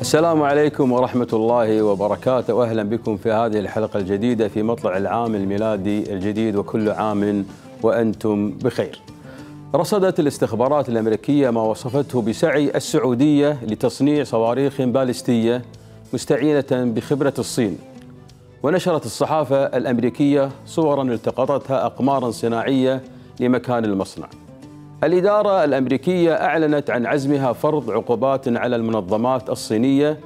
السلام عليكم ورحمة الله وبركاته، وأهلا بكم في هذه الحلقة الجديدة في مطلع العام الميلادي الجديد، وكل عام وأنتم بخير. رصدت الاستخبارات الأمريكية ما وصفته بسعي السعودية لتصنيع صواريخ باليستية مستعينة بخبرة الصين، ونشرت الصحافة الأمريكية صورا التقطتها أقمار صناعية لمكان المصنع. الإدارة الأمريكية أعلنت عن عزمها فرض عقوبات على المنظمات الصينية،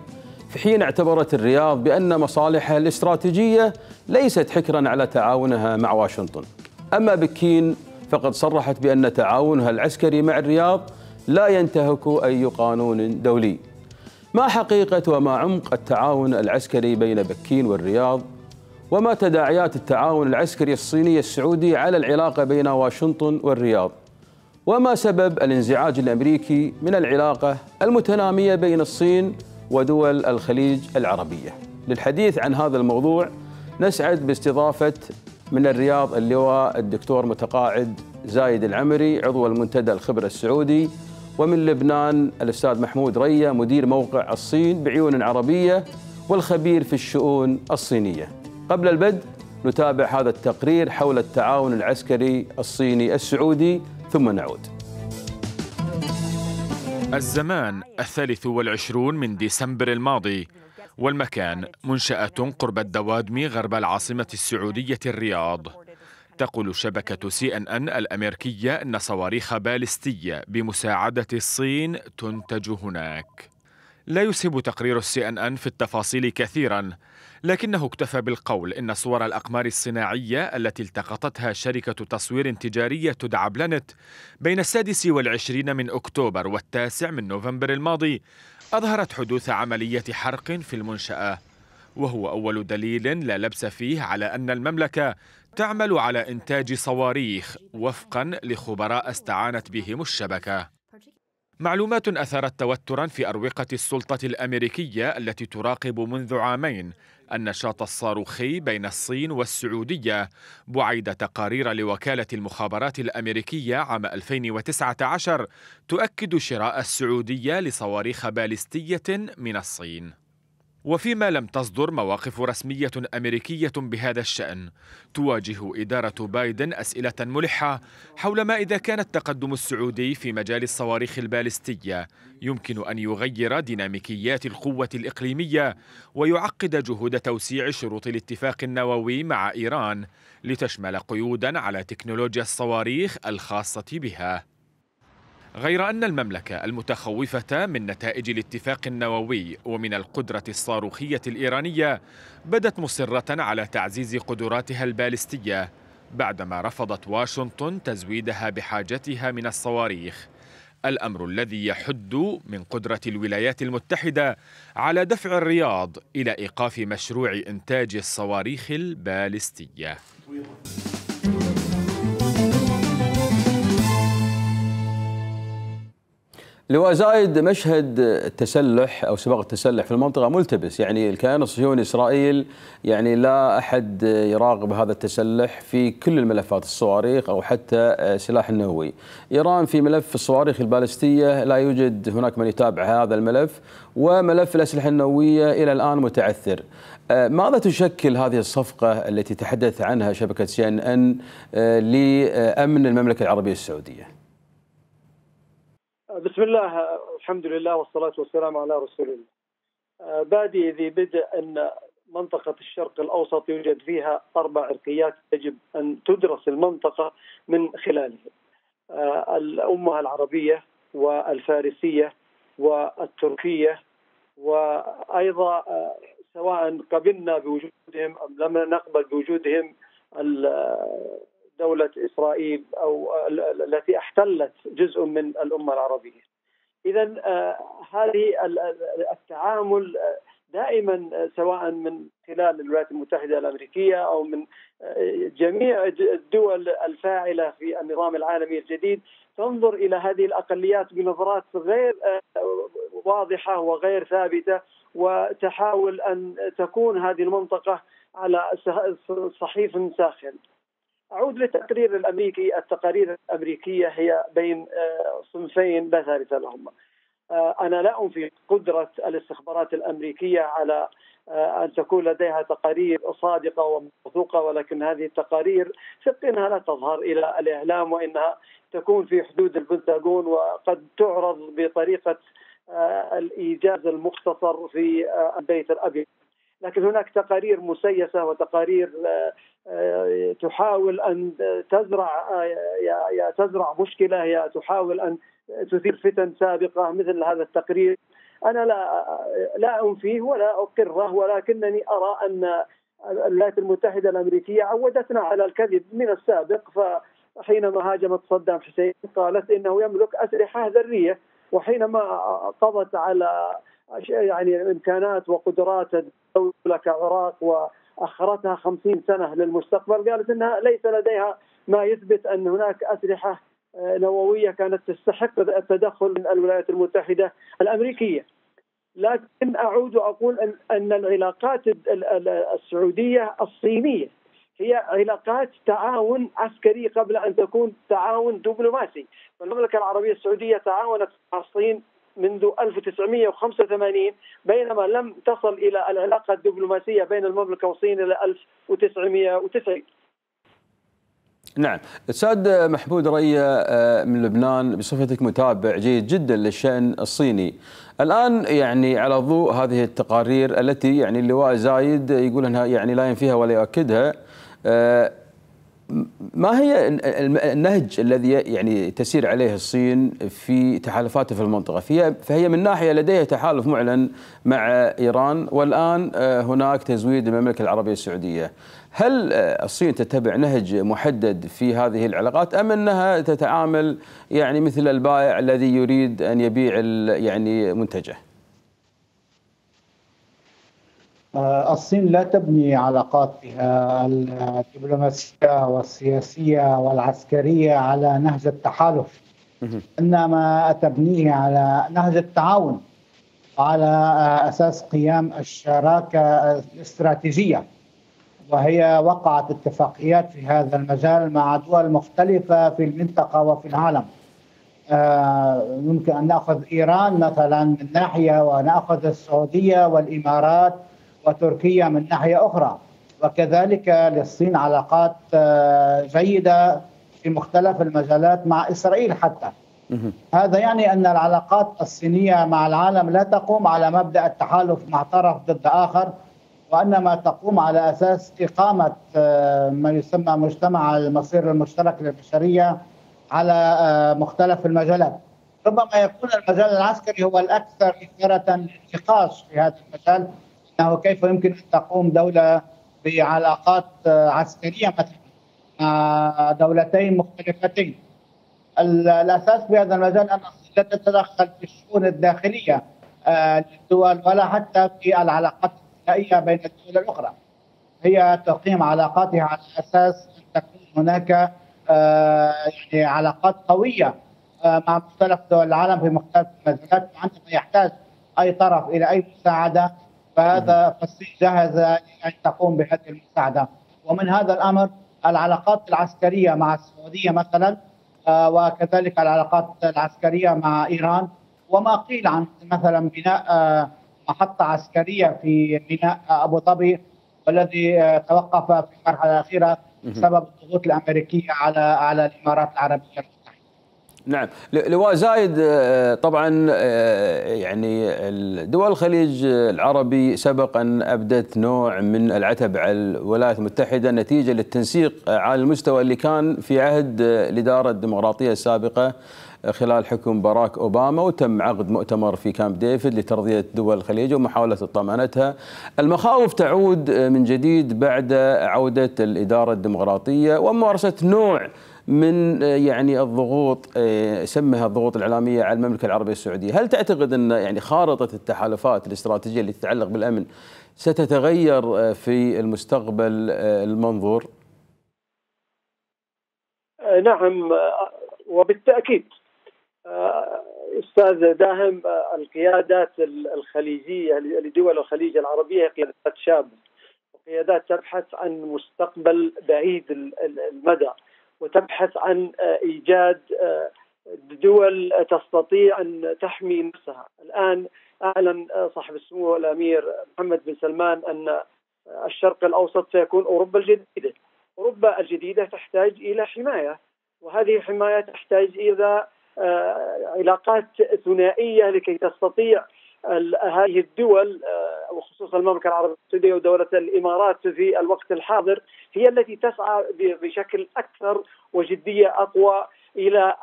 في حين اعتبرت الرياض بأن مصالحها الاستراتيجية ليست حكرا على تعاونها مع واشنطن. أما بكين فقد صرحت بأن تعاونها العسكري مع الرياض لا ينتهك أي قانون دولي. ما حقيقة وما عمق التعاون العسكري بين بكين والرياض؟ وما تداعيات التعاون العسكري الصيني السعودي على العلاقة بين واشنطن والرياض؟ وما سبب الانزعاج الأمريكي من العلاقة المتنامية بين الصين ودول الخليج العربية؟ للحديث عن هذا الموضوع نسعد باستضافة من الرياض اللواء الدكتور متقاعد زايد العمري عضو المنتدى الخبرة السعودي، ومن لبنان الأستاذ محمود ريا مدير موقع الصين بعيون عربية والخبير في الشؤون الصينية. قبل البدء نتابع هذا التقرير حول التعاون العسكري الصيني السعودي ثم نعود. الزمان 23 من ديسمبر الماضي، والمكان منشأة قرب الدوادمي غرب العاصمة السعودية الرياض. تقول شبكة CNN الأمريكية أن صواريخ باليستية بمساعدة الصين تنتج هناك. لا يسهب تقرير CNN في التفاصيل كثيرا، لكنه اكتفى بالقول إن صور الأقمار الصناعية التي التقطتها شركة تصوير تجارية تدعى بلانت بين السادس والعشرين من أكتوبر والتاسع من نوفمبر الماضي أظهرت حدوث عملية حرق في المنشأة، وهو أول دليل لا لبس فيه على أن المملكة تعمل على إنتاج صواريخ وفقا لخبراء استعانت بهم الشبكة. معلومات أثارت توترا في أروقة السلطة الأمريكية التي تراقب منذ عامين النشاط الصاروخي بين الصين والسعودية، بعيد تقارير لوكالة المخابرات الأمريكية عام 2019 تؤكد شراء السعودية لصواريخ باليستية من الصين. وفيما لم تصدر مواقف رسمية أمريكية بهذا الشأن، تواجه إدارة بايدن أسئلة ملحة حول ما إذا كان التقدم السعودي في مجال الصواريخ الباليستية يمكن أن يغير ديناميكيات القوة الإقليمية ويعقد جهود توسيع شروط الاتفاق النووي مع إيران لتشمل قيودا على تكنولوجيا الصواريخ الخاصة بها. غير أن المملكة المتخوفة من نتائج الاتفاق النووي ومن القدرة الصاروخية الإيرانية بدت مصرة على تعزيز قدراتها الباليستية، بعدما رفضت واشنطن تزويدها بحاجتها من الصواريخ، الأمر الذي يحد من قدرة الولايات المتحدة على دفع الرياض إلى إيقاف مشروع إنتاج الصواريخ الباليستية. لواء زايد، مشهد التسلح أو سباق التسلح في المنطقة ملتبس، يعني الكيان الصهيوني إسرائيل يعني لا أحد يراقب هذا التسلح في كل الملفات، الصواريخ أو حتى سلاح النووي. إيران في ملف الصواريخ الباليستية لا يوجد هناك من يتابع هذا الملف، وملف الأسلحة النووية إلى الآن متعثر. ماذا تشكل هذه الصفقة التي تحدث عنها شبكة CNN لأمن المملكة العربية السعودية؟ بسم الله، الحمد لله والصلاة والسلام على رسول الله. بادئ ذي بدء أن منطقة الشرق الأوسط يوجد فيها 4 عرقيات يجب أن تدرس المنطقة من خلالها، الأمة العربية والفارسية والتركية، وأيضا سواء قبلنا بوجودهم أم لم نقبل بوجودهم دولة إسرائيل أو التي احتلت جزء من الأمة العربية. إذن هذه التعامل دائما سواء من خلال الولايات المتحدة الأمريكية أو من جميع الدول الفاعلة في النظام العالمي الجديد تنظر إلى هذه الأقليات بنظرات غير واضحة وغير ثابتة، وتحاول أن تكون هذه المنطقة على صحيف ساخن. أعود للتقرير الأمريكي. التقارير الأمريكية هي بين صنفين لا ثالث لهما. أنا لا أنفي قدرة الاستخبارات الأمريكية على أن تكون لديها تقارير صادقة وموثوقة، ولكن هذه التقارير فقنها لا تظهر إلى الإعلام، وإنها تكون في حدود البنتاغون، وقد تعرض بطريقة الإيجاز المختصر في البيت الأبيض. لكن هناك تقارير مسيسة وتقارير تحاول أن تزرع مشكلة، هي تحاول أن تثير فتن سابقة مثل هذا التقرير. أنا لا أنفيه ولا أقره، ولكنني أرى أن الولايات المتحدة الأمريكية عودتنا على الكذب من السابق. فحينما هاجمت صدام حسين قالت إنه يملك أسلحة ذرية، وحينما قضت على إمكانات وقدرات الدولة كعراق وأخرتها 50 سنة للمستقبل، قالت إنها ليس لديها ما يثبت أن هناك أسلحة نووية كانت تستحق التدخل من الولايات المتحدة الأمريكية. لكن أعود وأقول أن العلاقات السعودية الصينية هي علاقات تعاون عسكري قبل أن تكون تعاون دبلوماسي. المملكة العربية السعودية تعاونت مع الصين منذ 1985، بينما لم تصل إلى العلاقة الدبلوماسية بين المملكة والصين إلى 1990. نعم. السيد محمود ريا من لبنان، بصفتك متابع جيد جدا للشأن الصيني الآن، على ضوء هذه التقارير التي اللواء زايد يقول أنها لا ينفيها ولا يؤكدها، ما هي النهج الذي تسير عليه الصين في تحالفاته في المنطقة؟ فهي من ناحية لديها تحالف معلن مع إيران، والآن هناك تزويد المملكة العربية السعودية. هل الصين تتبع نهج محدد في هذه العلاقات، أم أنها تتعامل مثل البائع الذي يريد أن يبيع منتجه؟ الصين لا تبني علاقاتها الدبلوماسية والسياسية والعسكرية على نهج التحالف، إنما تبنيه على نهج التعاون، على أساس قيام الشراكة الاستراتيجية. وهي وقعت اتفاقيات في هذا المجال مع دول مختلفة في المنطقة وفي العالم. يمكن أن نأخذ إيران مثلا من ناحية، ونأخذ السعودية والإمارات وتركيا من ناحية أخرى. وكذلك للصين علاقات جيدة في مختلف المجالات مع إسرائيل حتى. هذا أن العلاقات الصينية مع العالم لا تقوم على مبدأ التحالف مع طرف ضد آخر، وإنما تقوم على أساس إقامة ما يسمى مجتمع المصير المشترك للبشرية على مختلف المجالات. ربما يكون المجال العسكري هو الأكثر إثارة للنقاش في هذا المجال، أنه كيف يمكن أن تقوم دولة بعلاقات عسكرية مثلا مع دولتين مختلفتين. الأساس في هذا المجال أن لا تتدخل في الشؤون الداخلية للدول، ولا حتى في العلاقات بين الدول الأخرى. هي تقيم علاقاتها على أساس أن تكون هناك علاقات قوية مع مختلف دول العالم في مختلف المجالات. عندما يحتاج أي طرف إلى أي مساعدة، فهذا الصين جاهزة أن تقوم بهذه المساعدة. ومن هذا الأمر العلاقات العسكرية مع السعودية مثلا، وكذلك العلاقات العسكرية مع إيران، وما قيل عن مثلا بناء محطة عسكرية في ميناء أبو ظبي، والذي توقف في المرحلة الأخيرة بسبب الضغوط الأمريكية على الإمارات العربية المتحدة. نعم. لواء زايد، طبعا دول الخليج العربي سبق أن أبدت نوع من العتب على الولايات المتحدة نتيجة للتنسيق على المستوى اللي كان في عهد الإدارة الديمقراطية السابقة خلال حكم باراك أوباما، وتم عقد مؤتمر في كامب ديفيد لترضية دول الخليج ومحاولة طمأنتها. المخاوف تعود من جديد بعد عودة الإدارة الديمقراطية وممارسة نوع من الضغوط، سمها الضغوط الإعلامية، على المملكة العربية السعودية. هل تعتقد أن خارطة التحالفات الاستراتيجية اللي تتعلق بالأمن ستتغير في المستقبل المنظور؟ نعم، وبالتأكيد. أستاذ داهم، القيادات الخليجية لدول الخليج العربية قيادات شابة، قيادات تبحث عن مستقبل بعيد المدى، وتبحث عن إيجاد دول تستطيع أن تحمي نفسها. الآن أعلن صاحب السمو الأمير محمد بن سلمان أن الشرق الأوسط سيكون أوروبا الجديدة. أوروبا الجديدة تحتاج إلى حماية، وهذه الحماية تحتاج إلى علاقات ثنائية لكي تستطيع هذه الدول وخصوصا المملكة العربية السعودية ودولة الإمارات في الوقت الحاضر هي التي تسعى بشكل أكثر وجدية أقوى إلى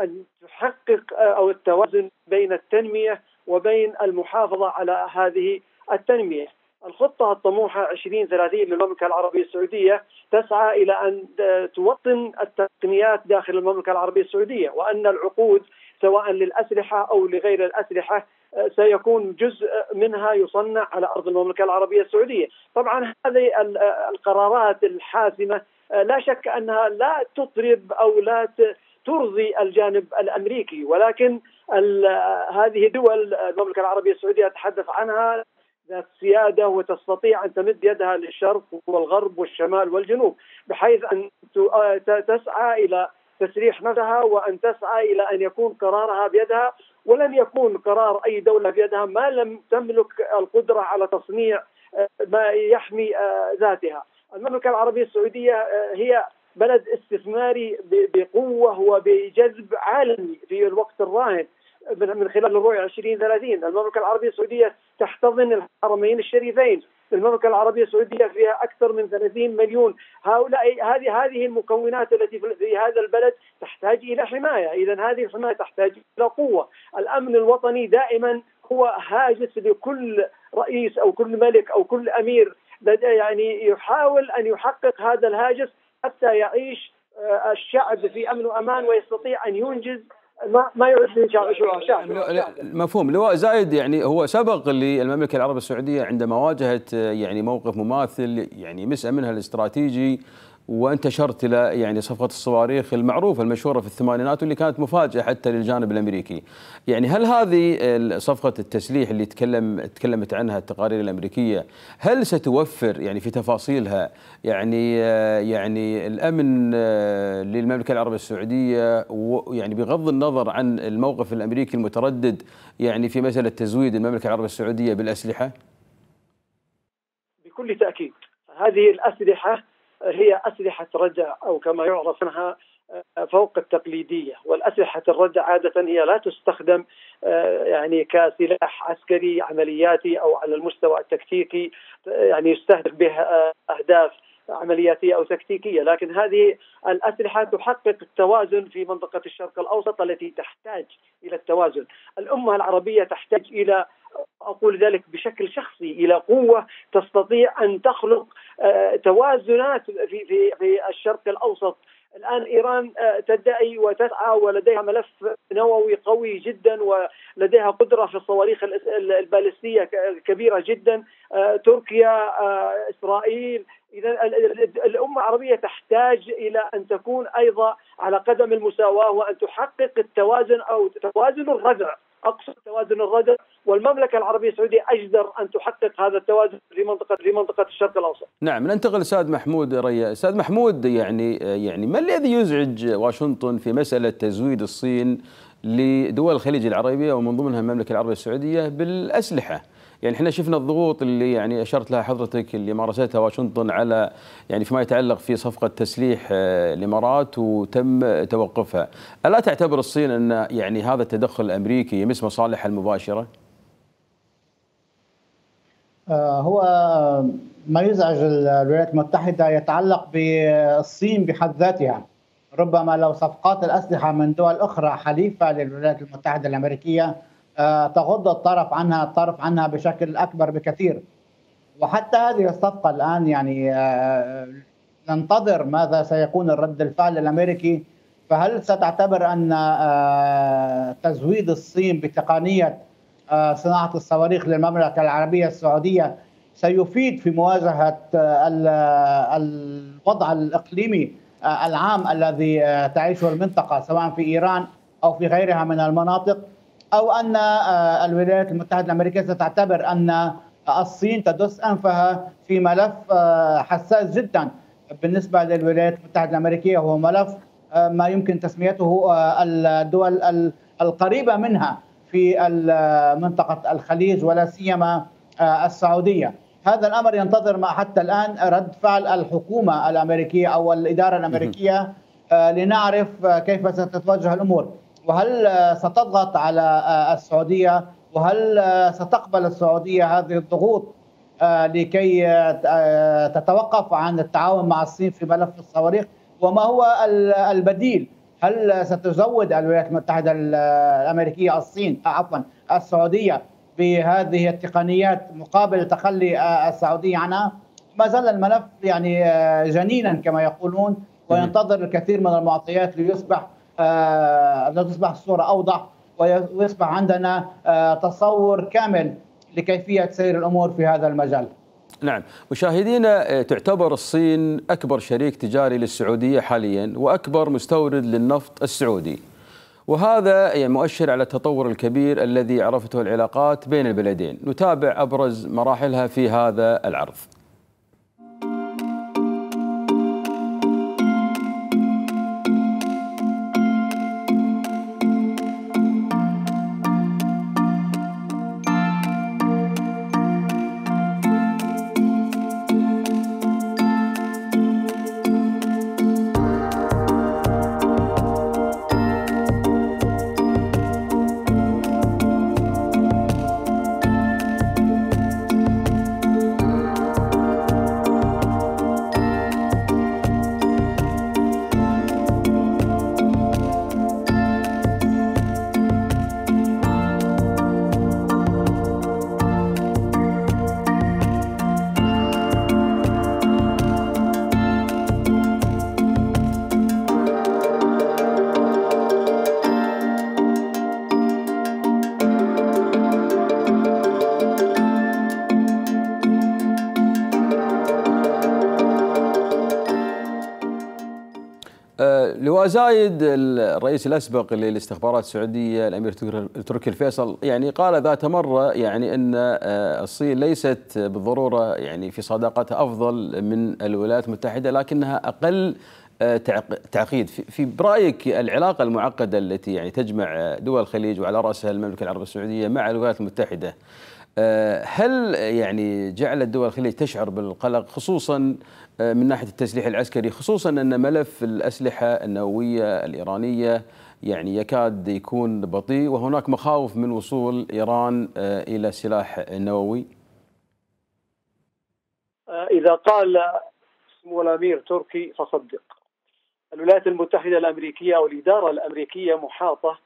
أن تحقق أو التوازن بين التنمية وبين المحافظة على هذه التنمية. الخطة الطموحة 2030 للمملكة العربية السعودية تسعى إلى أن توطن التقنيات داخل المملكة العربية السعودية، وأن العقود سواء للأسلحة أو لغير الأسلحة سيكون جزء منها يصنع على أرض المملكة العربية السعودية. طبعا هذه القرارات الحاسمة لا شك أنها لا تطرب أو لا ترضي الجانب الأمريكي، ولكن هذه دول المملكة العربية السعودية أتحدث عنها ذات سيادة، وتستطيع أن تمد يدها للشرق والغرب والشمال والجنوب، بحيث أن تسعى إلى تسريح نفسها، وأن تسعى إلى أن يكون قرارها بيدها، ولن يكون قرار أي دولة بيدها ما لم تملك القدرة على تصنيع ما يحمي ذاتها. المملكة العربية السعودية هي بلد استثماري بقوة وبجذب عالمي في الوقت الراهن من خلال الرؤية 2030. المملكة العربية السعودية تحتضن الحرمين الشريفين. المملكة العربية السعودية فيها أكثر من 30 مليون. هذه المكونات التي في هذا البلد تحتاج إلى حماية. إذا هذه الحماية تحتاج إلى قوة. الأمن الوطني دائما هو هاجس لكل رئيس أو كل ملك أو كل أمير، يعني يحاول أن يحقق هذا الهاجس حتى يعيش الشعب في أمن وأمان، ويستطيع أن ينجز ما يعرفني شعب. مفهوم. لواء زايد، يعني هو سبق للمملكة العربية السعودية عندما واجهت يعني موقف مماثل يعني مسأ منها الاستراتيجي، وانتشرت إلى يعني صفقة الصواريخ المعروفة المشهورة في الثمانينات، واللي كانت مفاجأة حتى للجانب الأمريكي. يعني هل هذه صفقة التسليح اللي تكلمت عنها التقارير الأمريكية، هل ستوفر يعني في تفاصيلها يعني الأمن للمملكة العربية السعودية، ويعني بغض النظر عن الموقف الأمريكي المتردد يعني في مسألة تزويد المملكة العربية السعودية بالأسلحة؟ بكل تأكيد هذه الأسلحة هي أسلحة ردع، أو كما يعرف عنها فوق التقليدية. والأسلحة الردع عادة هي لا تستخدم يعني كسلاح عسكري عملياتي أو على المستوى التكتيكي، يعني يستهدف بها أهداف عملياتية أو تكتيكية، لكن هذه الأسلحة تحقق التوازن في منطقة الشرق الأوسط التي تحتاج إلى التوازن. الأمة العربية تحتاج إلى، أقول ذلك بشكل شخصي، إلى قوة تستطيع أن تخلق توازنات في الشرق الأوسط. الآن إيران تدعي وتسعى ولديها ملف نووي قوي جدا، ولديها قدرة في الصواريخ البالستية كبيرة جدا، تركيا، إسرائيل. إذا الأمة العربية تحتاج إلى أن تكون أيضا على قدم المساواة، وأن تحقق التوازن أو توازن الردع، أقصد توازن الردع. والمملكة العربية السعودية أجدر أن تحقق هذا التوازن في منطقة الشرق الأوسط. نعم، ننتقل لسيد محمود ريا. سيد محمود، يعني ما الذي يزعج واشنطن في مسألة تزويد الصين لدول الخليج العربية ومن ضمنها المملكة العربية السعودية بالأسلحة؟ يعني احنا شفنا الضغوط اللي يعني اشرت لها حضرتك اللي مارستها واشنطن على يعني فيما يتعلق في صفقة تسليح الامارات، وتم توقفها. ألا تعتبر الصين ان يعني هذا التدخل الامريكي يمس مصالحها المباشرة؟ هو ما يزعج الولايات المتحدة يتعلق بالصين بحد ذاتها. ربما لو صفقات الأسلحة من دول أخرى حليفة للولايات المتحدة الأمريكية تغض الطرف عنها بشكل أكبر بكثير. وحتى هذه الصفقة الآن يعني ننتظر ماذا سيكون الرد الفعل الأمريكي. فهل ستعتبر أن تزويد الصين بتقنية صناعة الصواريخ للمملكة العربية السعودية سيفيد في مواجهة الوضع الإقليمي العام الذي تعيشه المنطقة، سواء في إيران أو في غيرها من المناطق؟ أو أن الولايات المتحدة الأمريكية ستعتبر أن الصين تدس أنفها في ملف حساس جدا بالنسبة للولايات المتحدة الأمريكية، وهو ملف ما يمكن تسميته الدول القريبة منها في منطقة الخليج ولا سيما السعودية. هذا الأمر ينتظر ما حتى الآن رد فعل الحكومة الأمريكية أو الإدارة الأمريكية لنعرف كيف ستتوجه الأمور، وهل ستضغط على السعودية، وهل ستقبل السعودية هذه الضغوط لكي تتوقف عن التعاون مع الصين في ملف الصواريخ، وما هو البديل؟ هل ستزود الولايات المتحدة الأمريكية السعودية بهذه التقنيات مقابل تخلي السعودية عنها؟ ما زال الملف يعني جنينا كما يقولون، وينتظر الكثير من المعطيات لتصبح الصورة أوضح ويصبح عندنا تصور كامل لكيفية سير الأمور في هذا المجال. نعم مشاهدينا، تعتبر الصين أكبر شريك تجاري للسعودية حاليا وأكبر مستورد للنفط السعودي، وهذا يعني مؤشر على التطور الكبير الذي عرفته العلاقات بين البلدين. نتابع أبرز مراحلها في هذا العرض. لواء زايد الرئيس الأسبق للاستخبارات السعودية الأمير تركي الفيصل يعني قال ذات مرة يعني أن الصين ليست بالضرورة يعني في صداقتها أفضل من الولايات المتحدة لكنها أقل تعقيد. في برأيك العلاقة المعقدة التي يعني تجمع دول الخليج وعلى رأسها المملكة العربية السعودية مع الولايات المتحدة، هل يعني جعلت دول الخليج تشعر بالقلق خصوصا من ناحية التسليح العسكري، خصوصا أن ملف الأسلحة النووية الإيرانية يعني يكاد يكون بطيء وهناك مخاوف من وصول إيران إلى سلاح نووي؟ إذا قال سمو الأمير تركي فصدق. الولايات المتحدة الأمريكية والإدارة الأمريكية محاطة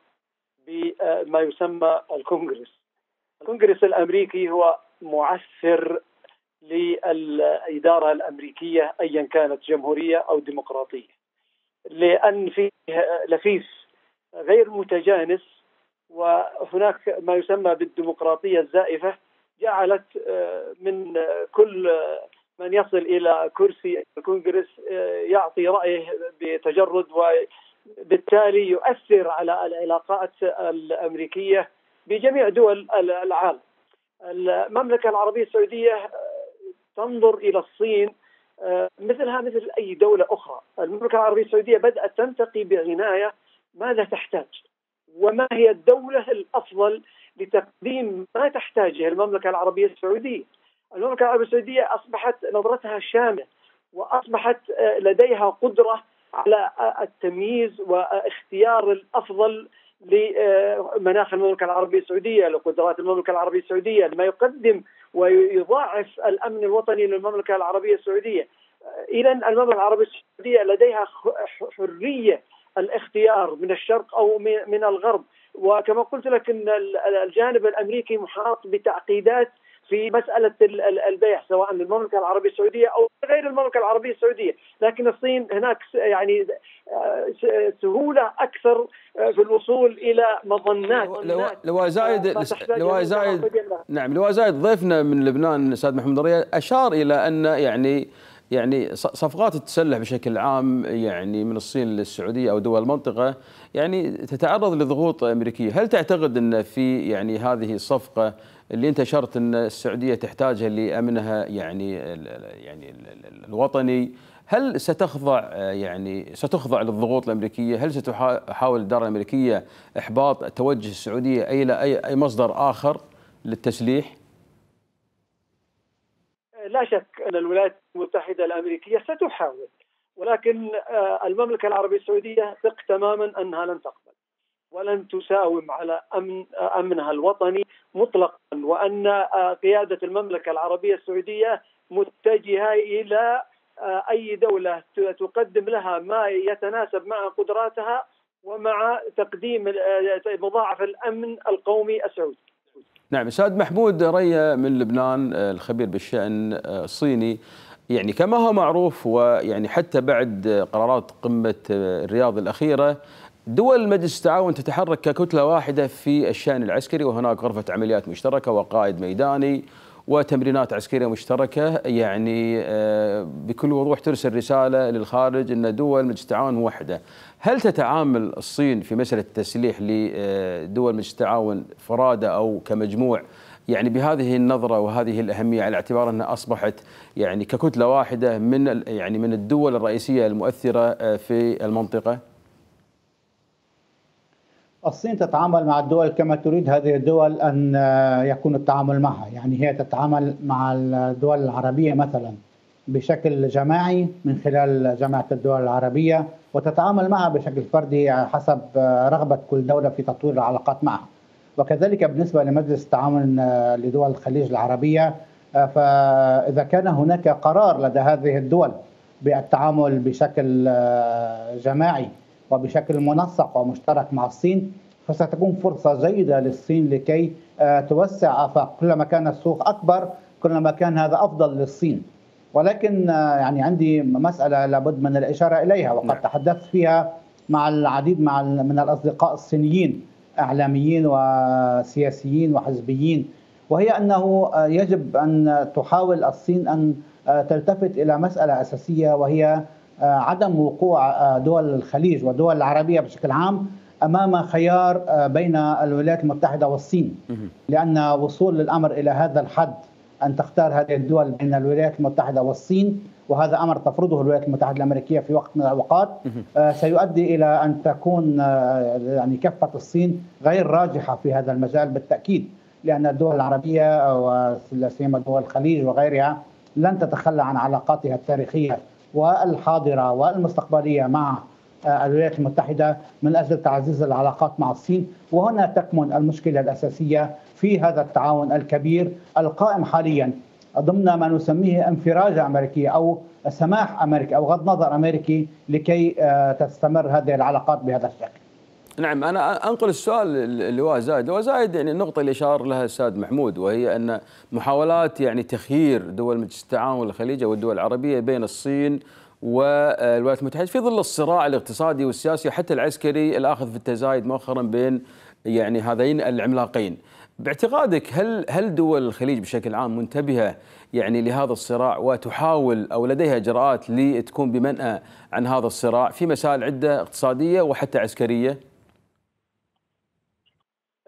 بما يسمى الكونغرس. الكونغرس الأمريكي هو معسر للإدارة الأمريكية أيا كانت جمهورية أو ديمقراطية، لأن فيه لفيف غير متجانس، وهناك ما يسمى بالديمقراطية الزائفة جعلت من كل من يصل إلى كرسي الكونغرس يعطي رأيه بتجرد، وبالتالي يؤثر على العلاقات الأمريكية بجميع دول العالم. المملكة العربية السعودية تنظر إلى الصين مثلها مثل أي دولة أخرى. المملكة العربية السعودية بدأت تنتقي بعناية ماذا تحتاج وما هي الدولة الأفضل لتقديم ما تحتاجه المملكة العربية السعودية. المملكة العربية السعودية أصبحت نظرتها شاملة، وأصبحت لديها قدرة على التمييز واختيار الأفضل لمناخ المملكة العربية السعودية، لقدرات المملكة العربية السعودية، لما يقدم ويضاعف الأمن الوطني للمملكة العربية السعودية. إذا المملكة العربية السعودية لديها حرية الاختيار من الشرق أو من الغرب، وكما قلت لك أن الجانب الأمريكي محاط بتعقيدات في مسألة البيع سواء للمملكة العربية السعودية أو غير المملكة العربية السعودية، لكن الصين هناك يعني سهولة أكثر في الوصول إلى مظنات. لواء زايد ضيفنا من لبنان الأستاذ محمد ريا أشار إلى أن يعني يعني صفقات التسلح بشكل عام يعني من الصين للسعودية أو دول المنطقة يعني تتعرض لضغوط أمريكية. هل تعتقد أن في يعني هذه الصفقة اللي انت أشرت أن السعودية تحتاجها لأمنها يعني الوطني، هل ستخضع للضغوط الأمريكية؟ هل ستحاول الإدارة الأمريكية إحباط توجه السعودية إلى أي مصدر آخر للتسليح؟ لا شك أن الولايات المتحدة الأمريكية ستحاول، ولكن المملكة العربية السعودية ثق تماما أنها لن تقبل ولن تساوم على أمنها الوطني مطلقا، وأن قيادة المملكة العربية السعودية متجهة إلى أي دولة تقدم لها ما يتناسب مع قدراتها ومع تقديم مضاعف الأمن القومي السعودي. نعم. السيد محمود ريا من لبنان الخبير بالشأن الصيني، يعني كما هو معروف ويعني حتى بعد قرارات قمة الرياض الأخيرة دول مجلس التعاون تتحرك ككتلة واحدة في الشأن العسكري، وهناك غرفة عمليات مشتركة وقائد ميداني وتمرينات عسكرية مشتركة. يعني بكل وضوح ترسل رسالة للخارج أن دول مجلس التعاون وحدة. هل تتعامل الصين في مسألة التسليح لدول مجلس التعاون فرادة أو كمجموع يعني بهذه النظرة وهذه الأهمية، على اعتبار أنها أصبحت يعني ككتلة واحدة من الدول الرئيسية المؤثرة في المنطقة؟ الصين تتعامل مع الدول كما تريد هذه الدول أن يكون التعامل معها، يعني هي تتعامل مع الدول العربية مثلا بشكل جماعي من خلال جامعة الدول العربية، وتتعامل معها بشكل فردي حسب رغبة كل دولة في تطوير العلاقات معها. وكذلك بالنسبة لمجلس التعاون لدول الخليج العربية، فإذا كان هناك قرار لدى هذه الدول بالتعامل بشكل جماعي وبشكل منسق ومشترك مع الصين، فستكون فرصة جيدة للصين لكي توسع آفاق. كلما كان السوق أكبر كلما كان هذا أفضل للصين. ولكن يعني عندي مسألة لابد من الإشارة إليها، وقد تحدثت فيها مع العديد من الأصدقاء الصينيين، إعلاميين وسياسيين وحزبيين، وهي أنه يجب أن تحاول الصين أن تلتفت إلى مسألة أساسية، وهي عدم وقوع دول الخليج والدول العربية بشكل عام أمام خيار بين الولايات المتحدة والصين، لأن وصول الأمر إلى هذا الحد أن تختار هذه الدول بين الولايات المتحدة والصين، وهذا أمر تفرضه الولايات المتحدة الأمريكية في وقت من الأوقات، سيؤدي إلى أن تكون يعني كفة الصين غير راجحة في هذا المجال بالتأكيد، لأن الدول العربية ولا سيما دول الخليج وغيرها لن تتخلى عن علاقاتها التاريخية والحاضرة والمستقبلية مع الولايات المتحدة من أجل تعزيز العلاقات مع الصين. وهنا تكمن المشكلة الأساسية في هذا التعاون الكبير القائم حاليا ضمن ما نسميه انفراجة أمريكية أو سماح أمريكي أو غض نظر أمريكي لكي تستمر هذه العلاقات بهذا الشكل. نعم. أنا أنقل السؤال لواء زايد. لواء زايد، يعني النقطة اللي أشار لها السيد محمود، وهي أن محاولات يعني تخيير دول مجلس التعاون والخليج والدول العربية بين الصين والولايات المتحدة في ظل الصراع الاقتصادي والسياسي وحتى العسكري الآخذ في التزايد مؤخرا بين يعني هذين العملاقين، باعتقادك هل دول الخليج بشكل عام منتبهة يعني لهذا الصراع وتحاول أو لديها إجراءات لتكون بمنأى عن هذا الصراع في مسائل عدة اقتصادية وحتى عسكرية؟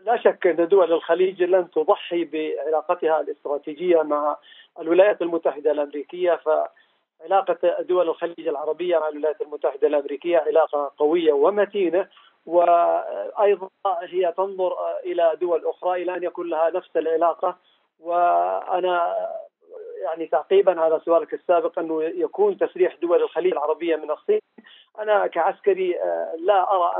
لا شك أن دول الخليج لن تضحي بعلاقتها الاستراتيجية مع الولايات المتحدة الأمريكية، فعلاقة دول الخليج العربية مع الولايات المتحدة الأمريكية علاقة قوية ومتينة، وأيضا هي تنظر إلى دول أخرى إلى أن يكون لها نفس العلاقة. وأنا يعني تعقيبا على سؤالك السابق أنه يكون تسريح دول الخليج العربية من الصين، أنا كعسكري لا أرى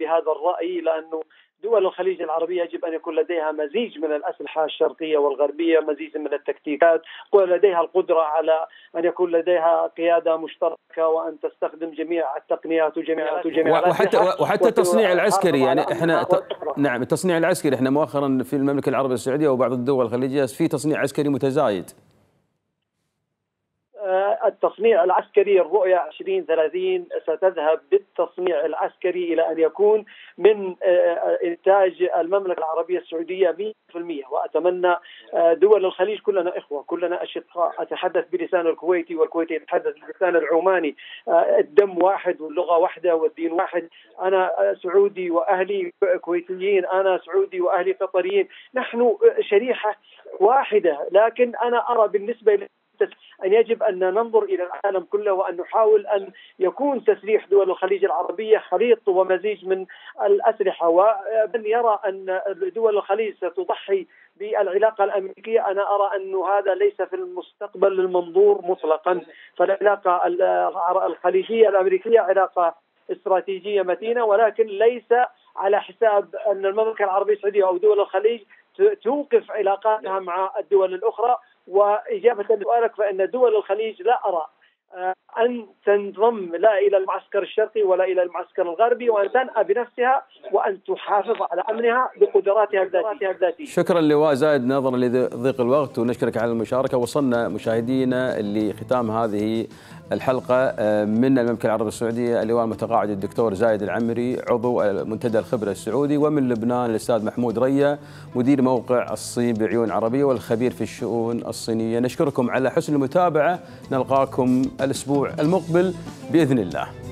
بهذا الرأي، لأنه دول الخليج العربية يجب أن يكون لديها مزيج من الأسلحة الشرقية والغربية، مزيج من التكتيكات، ولديها القدرة على أن يكون لديها قيادة مشتركة وأن تستخدم جميع التقنيات وجميع وحتى التصنيع العسكري. يعني احنا نعم التصنيع العسكري، احنا مؤخرا في المملكة العربية السعودية وبعض الدول الخليجية في تصنيع عسكري متزايد. التصنيع العسكري، الرؤية 2030 ستذهب بالتصنيع العسكري إلى أن يكون من إنتاج المملكة العربية السعودية 100%، وأتمنى دول الخليج كلنا إخوة، كلنا أشقاء، أتحدث بلسان الكويتي والكويتي يتحدث بلسان العماني، الدم واحد واللغة واحدة والدين واحد، أنا سعودي وأهلي كويتيين، أنا سعودي وأهلي قطريين، نحن شريحة واحدة. لكن أنا أرى بالنسبة لي أن يجب أن ننظر إلى العالم كله، وأن نحاول أن يكون تسليح دول الخليج العربية خليط ومزيج من الأسلحة، ومن يرى أن دول الخليج ستضحي بالعلاقة الأمريكية، أنا أرى أن هذا ليس في المستقبل المنظور مطلقا. فالعلاقة الخليجية الأمريكية علاقة استراتيجية متينة، ولكن ليس على حساب أن المملكة العربية السعودية أو دول الخليج توقف علاقاتها مع الدول الأخرى. وإجابة لسؤالك، فإن دول الخليج لا أرى أن تنضم لا إلى المعسكر الشرقي ولا إلى المعسكر الغربي، وأن تنأى بنفسها وأن تحافظ على أمنها بقدراتها الذاتية. شكرا لواء زايد، نظرا لضيق الوقت ونشكرك على المشاركة. وصلنا مشاهدينا لختام هذه الحلقة من المملكة العربية السعودية، اللواء المتقاعد الدكتور زايد العمري عضو منتدى الخبرة السعودي، ومن لبنان الأستاذ محمود ريا مدير موقع الصين بعيون عربية والخبير في الشؤون الصينية. نشكركم على حسن المتابعة، نلقاكم الأسبوع المقبل بإذن الله.